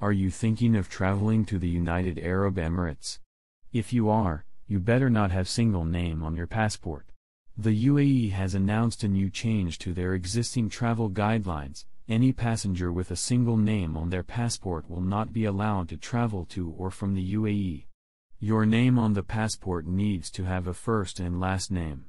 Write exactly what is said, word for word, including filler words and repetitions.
Are you thinking of traveling to the United Arab Emirates? If you are, you better not have single name on your passport. The U A E has announced a new change to their existing travel guidelines. Any passenger with a single name on their passport will not be allowed to travel to or from the U A E. Your name on the passport needs to have a first and last name.